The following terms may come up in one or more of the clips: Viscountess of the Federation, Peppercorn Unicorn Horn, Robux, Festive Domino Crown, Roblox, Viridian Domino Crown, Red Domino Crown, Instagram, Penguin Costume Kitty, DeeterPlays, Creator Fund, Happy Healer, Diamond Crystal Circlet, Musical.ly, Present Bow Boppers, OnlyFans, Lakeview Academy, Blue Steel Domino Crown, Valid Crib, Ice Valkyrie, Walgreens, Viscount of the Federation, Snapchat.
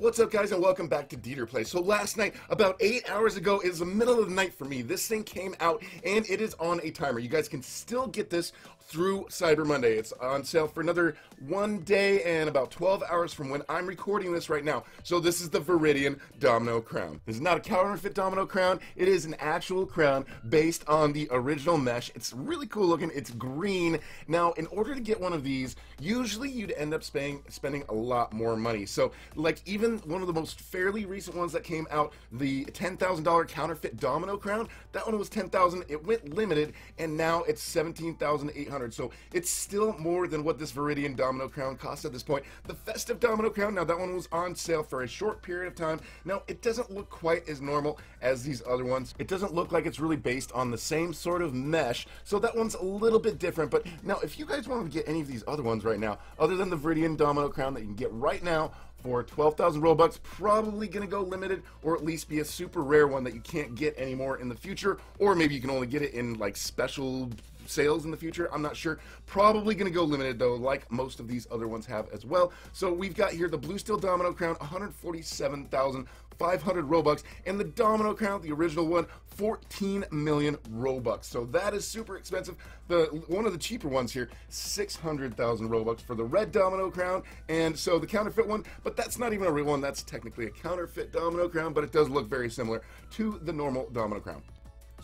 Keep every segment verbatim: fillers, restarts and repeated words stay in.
What's up, guys, and welcome back to DeeterPlays. So last night, about eight hours ago, is the middle of the night for me. This thing came out, and it is on a timer. You guys can still get this through Cyber Monday. It's on sale for another one day and about twelve hours from when I'm recording this right now. So this is the Viridian Domino Crown. This is not a counterfeit Domino Crown. It is an actual crown based on the original mesh. It's really cool looking. It's green. Now, in order to get one of these, usually you'd end up spending, spending a lot more money. So, like, even one of the most fairly recent ones that came out, the ten thousand dollar counterfeit Domino Crown, that one was ten thousand dollars, it went limited, and now it's seventeen thousand eight hundred dollars, so it's still more than what this Viridian Domino Crown costs at this point. The Festive Domino Crown, now that one was on sale for a short period of time. Now, it doesn't look quite as normal as these other ones. It doesn't look like it's really based on the same sort of mesh, so that one's a little bit different. But now, if you guys want to get any of these other ones right now, other than the Viridian Domino Crown that you can get right now, for twelve thousand Robux, probably gonna go limited, or at least be a super rare one that you can't get anymore in the future, or maybe you can only get it in like special sales in the future. I'm not sure. Probably gonna go limited though, like most of these other ones have as well. So we've got here the Blue Steel Domino Crown, one hundred forty-seven thousand five hundred Robux, and the Domino Crown, the original one, fourteen million Robux. So that is super expensive. The one of the cheaper ones here, six hundred thousand Robux for the Red Domino Crown, and so the counterfeit one, but that's not even a real one. That's technically a counterfeit Domino Crown, but it does look very similar to the normal Domino Crown.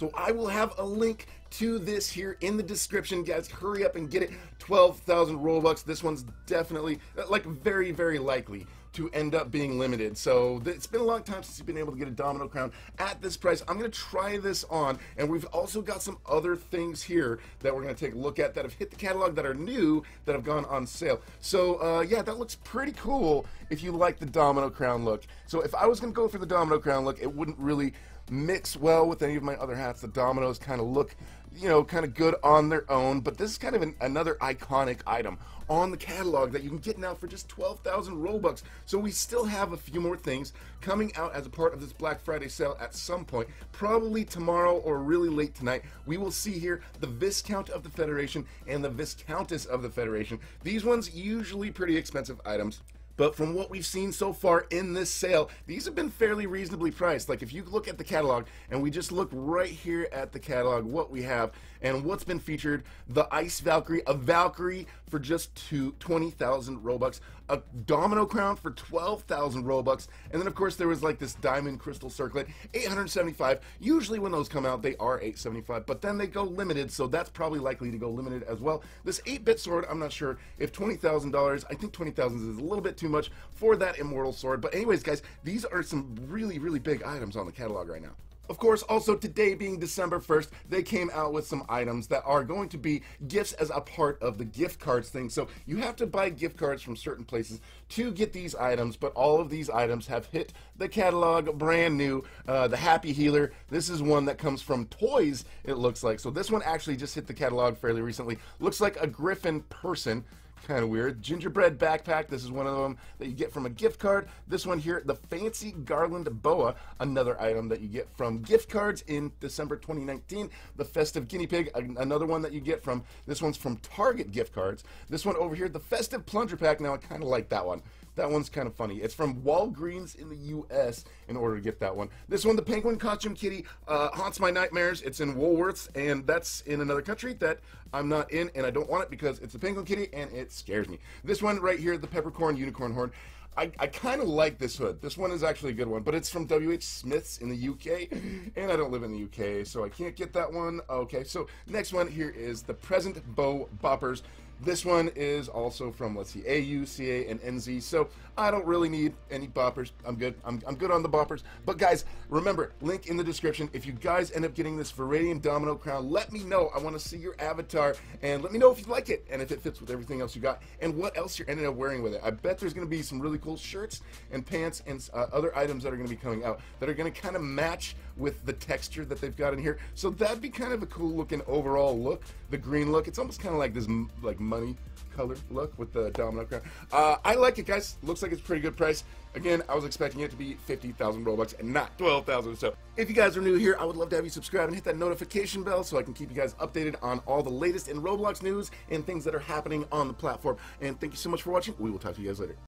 So I will have a link to this here in the description, guys. Hurry up and get it. twelve thousand Robux. This one's definitely, like, very, very likely to end up being limited. So it's been a long time since you've been able to get a Domino Crown at this price. I'm gonna try this on, and we've also got some other things here that we're gonna take a look at that have hit the catalog, that are new, that have gone on sale. So uh, yeah, that looks pretty cool if you like the Domino Crown look. So if I was gonna go for the Domino Crown look, it wouldn't really mix well with any of my other hats. The dominoes kind of look, you know, kind of good on their own, but this is kind of an, another iconic item on the catalog that you can get now for just twelve thousand Robux. So we still have a few more things coming out as a part of this Black Friday sale at some point, probably tomorrow or really late tonight. We will see here the Viscount of the Federation and the Viscountess of the Federation. These ones usually pretty expensive items, but from what we've seen so far in this sale, these have been fairly reasonably priced. Like, if you look at the catalog, and we just look right here at the catalog, what we have and what's been featured, the Ice Valkyrie, a Valkyrie for just twenty thousand Robux, a Domino Crown for twelve thousand Robux, and then of course there was like this Diamond Crystal Circlet, eight hundred seventy-five. Usually when those come out, they are eight seventy-five, but then they go limited, so that's probably likely to go limited as well. This eight bit sword, I'm not sure if twenty thousand dollars, I think twenty thousand dollars is a little bit too much for that immortal sword. But anyways, guys, these are some really, really big items on the catalog right now. Of course, also today being December first, they came out with some items that are going to be gifts as a part of the gift cards thing. So you have to buy gift cards from certain places to get these items, but all of these items have hit the catalog brand new. Uh, the Happy Healer, this is one that comes from toys, it looks like. So this one actually just hit the catalog fairly recently. Looks like a griffin person. Kind of weird. Gingerbread backpack, this is one of them that you get from a gift card. This one here, the fancy garland boa, another item that you get from gift cards in December twenty nineteen. The festive guinea pig, another one that you get from, this one's from Target gift cards. This one over here, the festive plunger pack, now I kind of like that one. That one's kind of funny. It's from Walgreens in the U S in order to get that one. This one, the Penguin Costume Kitty, uh, haunts my nightmares. It's in Woolworths, and that's in another country that I'm not in, and I don't want it because it's a Penguin Kitty, and it scares me. This one right here, the Peppercorn Unicorn Horn. I, I kind of like this hood. This one is actually a good one, but it's from W H Smith's in the U K, and I don't live in the U K, so I can't get that one. Okay, so next one here is the Present Bow Boppers. This one is also from, let's see, A U, C A, and N Z, so I don't really need any boppers. I'm good. I'm, I'm good on the boppers. But guys, remember, link in the description. If you guys end up getting this Viridian Domino Crown, let me know. I want to see your avatar, and let me know if you like it, and if it fits with everything else you got, and what else you're ending up wearing with it. I bet there's going to be some really cool shirts and pants and uh, other items that are going to be coming out that are going to kind of match with the texture that they've got in here. So that'd be kind of a cool looking overall look, the green look. It's almost kind of like this, like, money color look with the Domino Crown. Uh, I like it, guys. Looks like it's a pretty good price. Again, I was expecting it to be fifty thousand Robux and not twelve thousand. So if you guys are new here, I would love to have you subscribe and hit that notification bell so I can keep you guys updated on all the latest in Roblox news and things that are happening on the platform. And thank you so much for watching. We will talk to you guys later.